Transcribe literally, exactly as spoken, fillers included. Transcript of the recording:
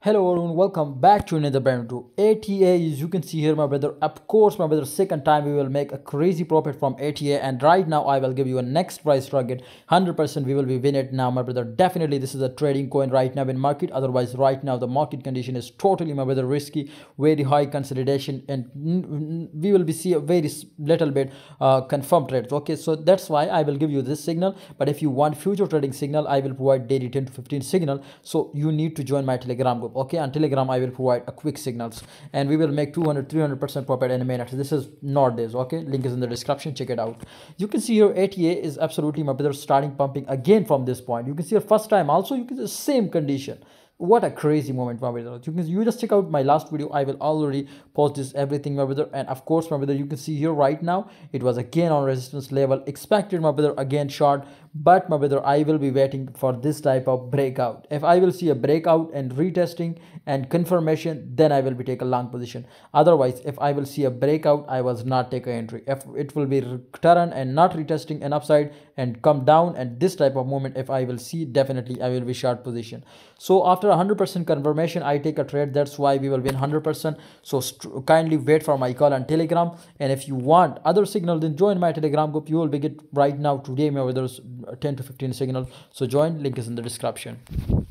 Hello everyone, welcome back to another brand new A T A. As you can see here, my brother, of course my brother, second time we will make a crazy profit from A T A, and right now I will give you a next price target. One hundred percent we will be win it now, my brother. Definitely this is a trading coin right now in market. Otherwise right now the market condition is totally, my brother, risky, very high consolidation, and we will be see a very little bit uh, confirmed trades. Okay, so that's why I will give you this signal. But if you want future trading signal, I will provide daily ten to fifteen signal, so you need to join my Telegram group. Okay, on Telegram I will provide a quick signals, and we will make two hundred three hundred percent profit in a minute. This is not this. Okay, link is in the description, check it out. You can see your A T A is absolutely, my brother, starting pumping again from this point. You can see your first time also, you can see the same condition. What a crazy moment, my brother. You can, you just check out my last video. I will already post this everything, my brother. And of course, my brother, you can see here right now it was again on resistance level expected, my brother, again short. But my brother, I will be waiting for this type of breakout. If I will see a breakout and retesting and confirmation, then I will be take a long position. Otherwise, if I will see a breakout, I was not take an entry. If it will be turn and not retesting an upside and come down, and this type of moment, if I will see, definitely I will be short position. So after one hundred percent confirmation I take a trade. That's why we will win one hundred percent. So kindly wait for my call on Telegram, and if you want other signal, then join my Telegram group. You will be get right now today, my brothers, ten to fifteen signals. So join, link is in the description.